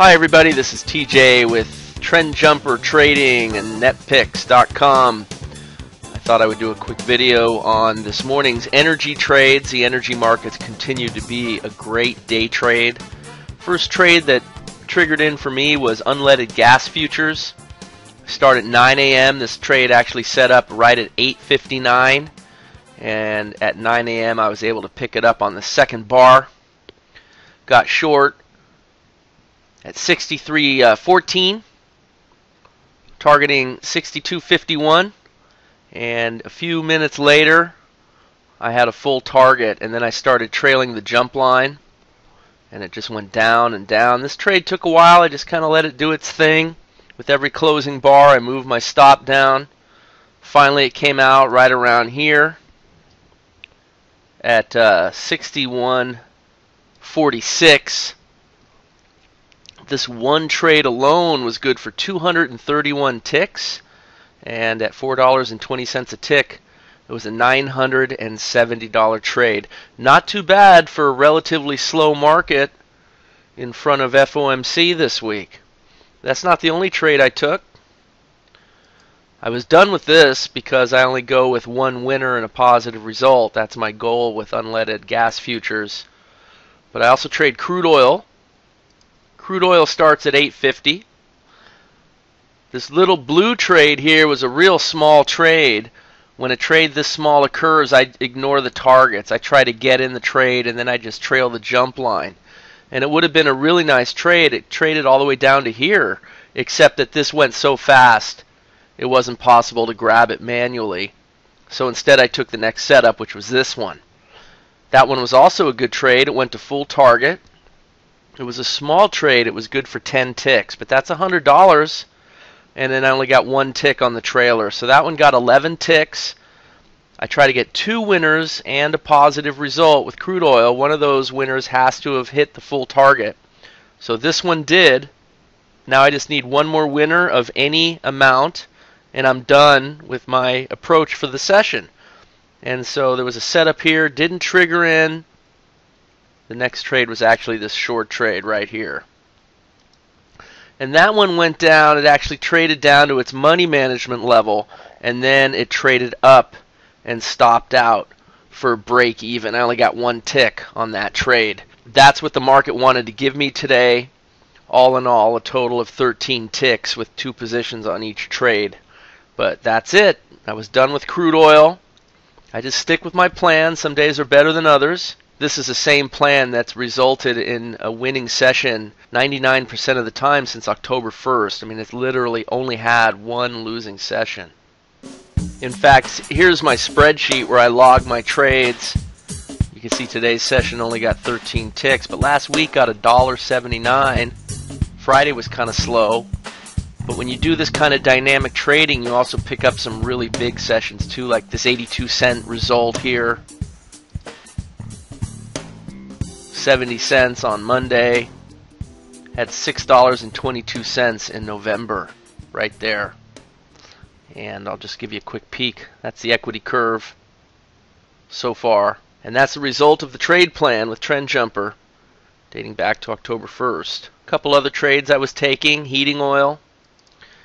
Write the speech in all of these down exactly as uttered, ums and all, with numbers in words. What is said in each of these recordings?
Hi everybody, this is T J with Trend Jumper Trading and NetPicks dot com. I thought I would do a quick video on this morning's energy trades. The energy markets continue to be a great day trade. First trade that triggered in for me was unleaded gas futures. Start at nine A M This trade actually set up right at eight fifty-nine, and at nine A M I was able to pick it up on the second bar. Got short at sixty-three fourteen, uh, targeting sixty-two fifty-one, and a few minutes later I had a full target, and then I started trailing the jump line and it just went down and down. This trade took a while. I just kinda let it do its thing. With every closing bar I moved my stop down. Finally it came out right around here at uh, sixty-one forty-six. This one trade alone was good for two hundred thirty-one ticks, and at four dollars and twenty cents a tick it was a nine hundred seventy dollar trade. Not too bad for a relatively slow market in front of F O M C this week. That's not the only trade I took. I was done with this because I only go with one winner and a positive result. That's my goal with unleaded gas futures. But I also trade crude oil. Crude oil starts at eight fifty. This little blue trade here was a real small trade. When a trade this small occurs, I ignore the targets. I try to get in the trade and then I just trail the jump line. And it would have been a really nice trade. It traded all the way down to here, except that this went so fast it wasn't possible to grab it manually. So instead I took the next setup, which was this one. That one was also a good trade. It went to full target. It was a small trade. It was good for ten ticks, but that's one hundred dollars, and then I only got one tick on the trailer. So that one got eleven ticks. I try to get two winners and a positive result with crude oil. One of those winners has to have hit the full target. So this one did. Now I just need one more winner of any amount, and I'm done with my approach for the session. And so there was a setup here, didn't trigger in. The next trade was actually this short trade right here. And that one went down. It actually traded down to its money management level, and then it traded up and stopped out for break even. I only got one tick on that trade. That's what the market wanted to give me today. All in all, a total of thirteen ticks with two positions on each trade. But that's it. I was done with crude oil. I just stick with my plan. Some days are better than others. This is the same plan that's resulted in a winning session ninety-nine percent of the time since October first. I mean, it's literally only had one losing session. In fact, here's my spreadsheet where I log my trades. You can see today's session only got thirteen ticks, but last week got one dollar and seventy-nine cents. Friday was kind of slow. But when you do this kind of dynamic trading, you also pick up some really big sessions too, like this eighty-two cent result here. seventy cents on Monday, had six dollars and twenty-two cents in November right there. And I'll just give you a quick peek. That's the equity curve so far, and that's the result of the trade plan with Trend Jumper dating back to October first. A couple other trades I was taking. Heating oil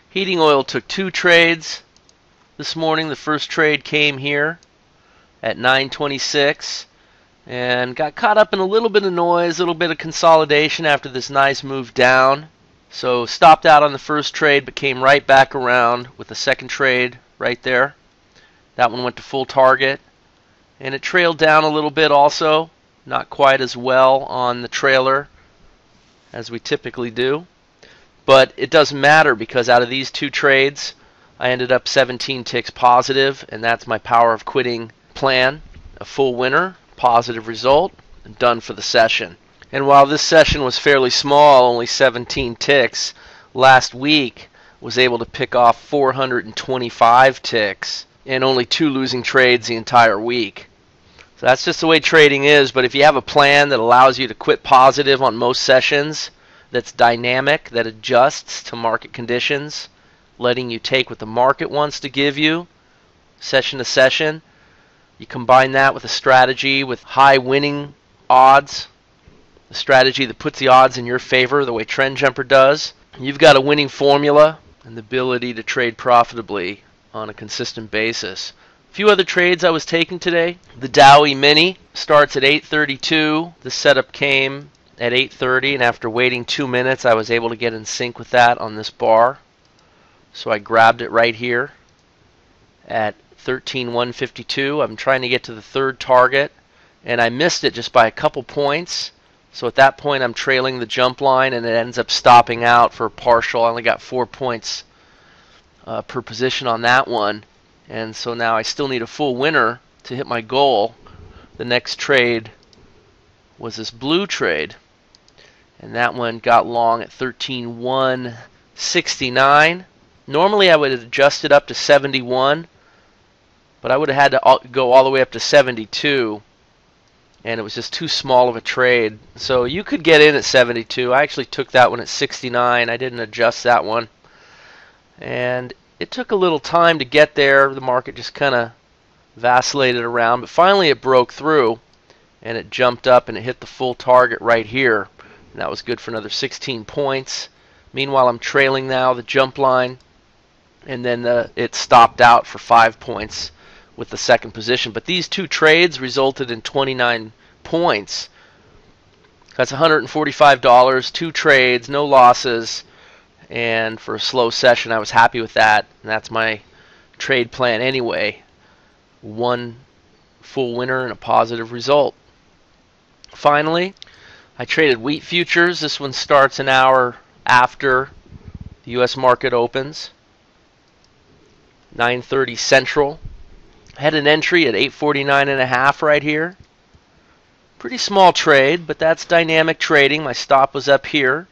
heating oil took two trades this morning. The first trade came here at nine twenty-six and got caught up in a little bit of noise, a little bit of consolidation after this nice move down. So stopped out on the first trade, but came right back around with the second trade right there. That one went to full target, and it trailed down a little bit also, not quite as well on the trailer as we typically do. But it doesn't matter, because out of these two trades I ended up seventeen ticks positive, and that's my power of quitting plan. A full winner, positive result, and done for the session. And while this session was fairly small, only seventeen ticks, last week was able to pick off four hundred twenty-five ticks and only two losing trades the entire week. So that's just the way trading is. But if you have a plan that allows you to quit positive on most sessions, that's dynamic, that adjusts to market conditions, letting you take what the market wants to give you session to session, you combine that with a strategy with high winning odds, the strategy that puts the odds in your favor the way Trend Jumper does. You've got a winning formula and the ability to trade profitably on a consistent basis. A few other trades I was taking today. The Dowie Mini starts at eight thirty-two. The setup came at eight thirty, and after waiting two minutes I was able to get in sync with that on this bar, so I grabbed it right here at thirteen one fifty-two. I'm trying to get to the third target and I missed it just by a couple points, so at that point I'm trailing the jump line and it ends up stopping out for a partial. I only got four points uh, per position on that one, and so now I still need a full winner to hit my goal. The next trade was this blue trade, and that one got long at thirteen one sixty-nine. Normally I would have adjusted up to seventy-one, but I would have had to go all the way up to seventy-two, and it was just too small of a trade. So you could get in at seventy-two. I actually took that one at sixty-nine. I didn't adjust that one, and it took a little time to get there. The market just kind of vacillated around, but finally it broke through and it jumped up and it hit the full target right here, and that was good for another sixteen points. Meanwhile, I'm trailing now the jump line, and then the, it stopped out for five points with the second position. But these two trades resulted in twenty-nine points. That's one hundred forty-five dollars, two trades, no losses, and for a slow session I was happy with that, and that's my trade plan anyway. One full winner and a positive result. Finally, I traded wheat futures. This one starts an hour after the U S market opens, nine thirty Central. I had an entry at eight forty-nine and a half right here. Pretty small trade, but that's dynamic trading. My stop was up here.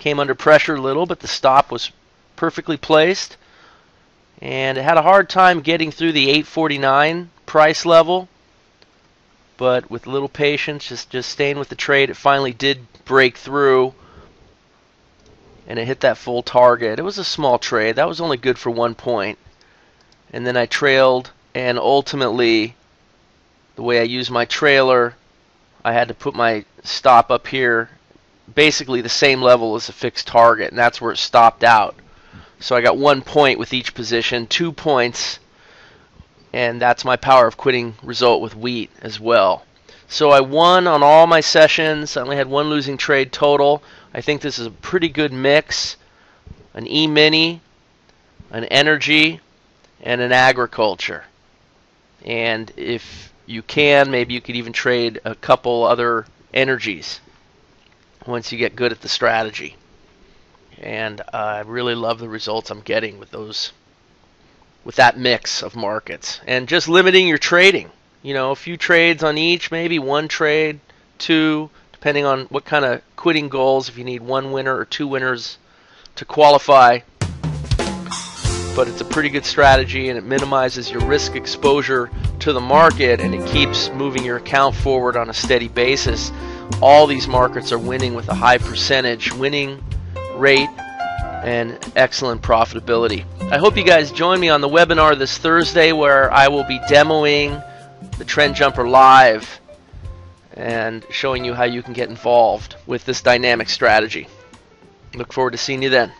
Came under pressure a little, but the stop was perfectly placed, and it had a hard time getting through the eight forty-nine price level, but with a little patience, just just staying with the trade, it finally did break through and it hit that full target. It was a small trade. That was only good for one point. And then I trailed, and ultimately, the way I used my trailer, I had to put my stop up here, basically the same level as the fixed target, and that's where it stopped out. So I got one point with each position, two points, and that's my power of quitting result with wheat as well. So I won on all my sessions. I only had one losing trade total. I think this is a pretty good mix. An E-mini, an energy, and an agriculture. And if you can, maybe you could even trade a couple other energies once you get good at the strategy. And uh, I really love the results I'm getting with those, with that mix of markets. And just limiting your trading. You know, a few trades on each, maybe one trade, two, depending on what kind of quitting goals, if you need one winner or two winners to qualify. But it's a pretty good strategy, and it minimizes your risk exposure to the market, and it keeps moving your account forward on a steady basis. All these markets are winning with a high percentage winning rate and excellent profitability. I hope you guys join me on the webinar this Thursday, where I will be demoing the Trend Jumper live and showing you how you can get involved with this dynamic strategy. Look forward to seeing you then.